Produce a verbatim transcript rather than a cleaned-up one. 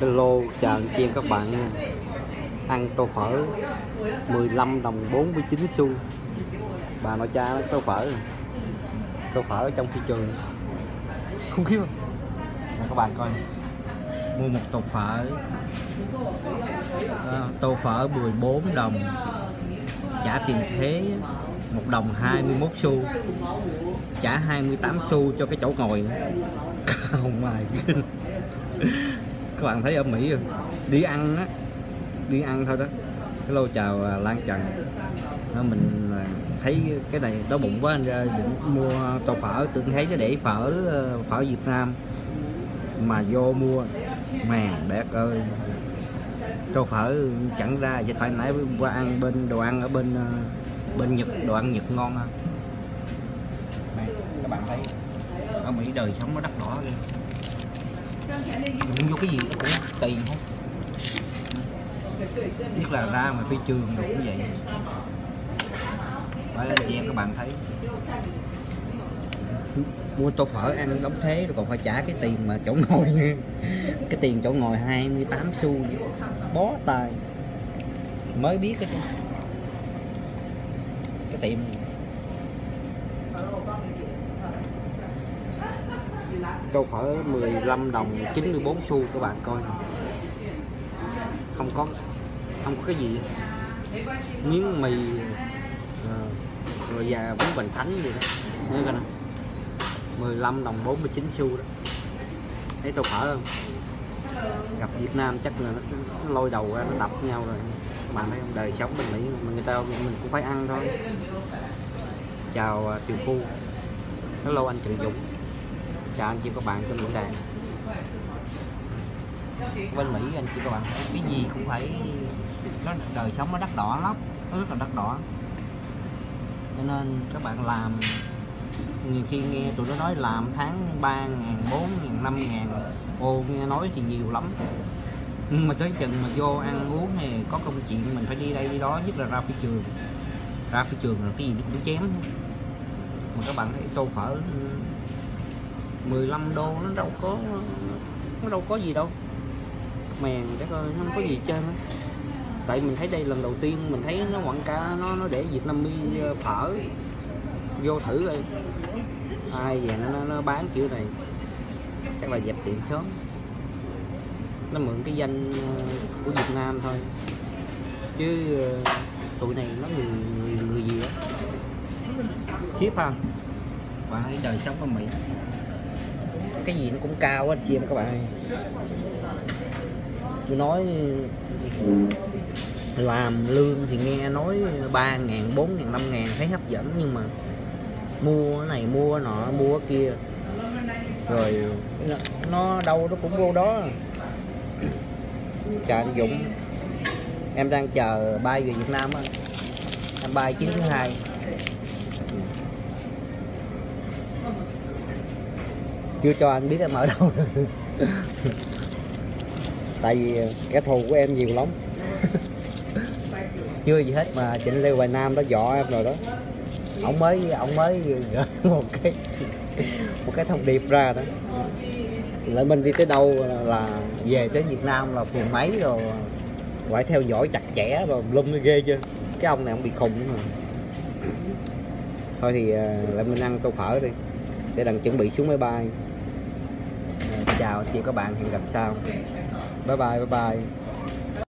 Lô chợ Kim các bạn nha. Ăn tô phở mười lăm đồng bốn mươi chín xu. Bà nội cha nói tô phở tô phở ở trong thị trường khủng khiếp. Các bạn coi, mua một tô phở à, tô phở mười bốn đồng, trả tiền thế một đồng hai mươi mốt xu, trả hai mươi tám xu cho cái chỗ ngồi. Không mày các bạn thấy ở Mỹ rồi, đi ăn á, đi ăn thôi đó. Hello chào Lan Trần, mình thấy cái này đói bụng quá anh ra định mua tô phở, tưởng thấy cái để phở phở Việt Nam mà vô mua mè đẹp ơi, tô phở chẳng ra. Vậy phải nãy qua ăn bên đồ ăn ở bên bên Nhật, đồ ăn Nhật ngon ha. Này các bạn thấy ở Mỹ đời sống nó đắt đỏ ghê, đụng vô cái gì cũng tiền hết, nhất là ra mà phi trường được cũng vậy. Phải anh chị em các bạn thấy mua tô phở ăn đóng thế rồi còn phải trả cái tiền mà chỗ ngồi nữa. Cái tiền chỗ ngồi hai mươi tám xu bó tài. Mới biết cái cái tiệm tô phở mười lăm đồng chín mươi bốn xu các bạn coi. Không có không có cái gì, miếng mì rồi và bánh bánh thánh gì đó. Nhớ coi nè, mười lăm đồng bốn mươi chín xu đó. Thấy tô phở không? Gặp Việt Nam chắc là nó sẽ lôi đầu ra nó đập nhau rồi. Các bạn thấy không, đời sống bên Mỹ mà người ta mình cũng phải ăn thôi. Chào Triều Phu, hello anh Trần Dũng, chào anh chị các bạn trong diễn đàn. Bên Mỹ anh chị các bạn thấy cái gì cũng phải, nó đời sống nó đắt đỏ lắm, nó rất là đắt đỏ. Cho nên các bạn làm, nhiều khi nghe tụi nó nói làm tháng ba ngàn, bốn ngàn, năm ngàn, ô nghe nói thì nhiều lắm. Nhưng mà tới chừng mà vô ăn uống thì có công chuyện mình phải đi đây đi đó, nhất là ra phi trường. Ra phi trường là cái gì nó cũng chém. Mà các bạn thấy tô phở mười lăm đô nó đâu có, nó đâu có gì đâu. Mèn đấy coi, nó không có gì hết trơn á. Tại mình thấy đây lần đầu tiên mình thấy nó quảng cáo nó nó để Việt Nam mi phở, vô thử đây. Ai về nó, nó nó bán kiểu này. Chắc là dẹp tiệm sớm. Nó mượn cái danh của Việt Nam thôi. Chứ tụi này nó người người, người gì đó. Ship ha. Bạn thấy đời sống ở Mỹ cái gì nó cũng cao á chị em các bạn ơi. Tôi nói làm lương thì nghe nói ba ngàn, bốn ngàn, năm ngàn thấy hấp dẫn, nhưng mà mua cái này mua nọ mua cái kia rồi nó đâu nó cũng vô đó. Chào anh Dũng, em đang chờ bay về Việt Nam á, em bay chín thứ hai. Chưa cho anh biết em ở đâu rồi. Tại vì kẻ thù của em nhiều lắm. Chưa gì hết mà Trịnh Lê Hoài Nam đã dọa em rồi đó. Ông mới ông mới gửi một cái một cái thông điệp ra đó. Lại mình đi tới đâu là về tới Việt Nam là phường mấy rồi phải theo dõi chặt chẽ rồi lum ghê chưa. Cái ông này ông bị khùng mà. Thôi thì lại mình ăn tô phở đi để đằng chuẩn bị xuống máy bay. Chào chị các bạn, hẹn gặp sau. Bye bye bye bye.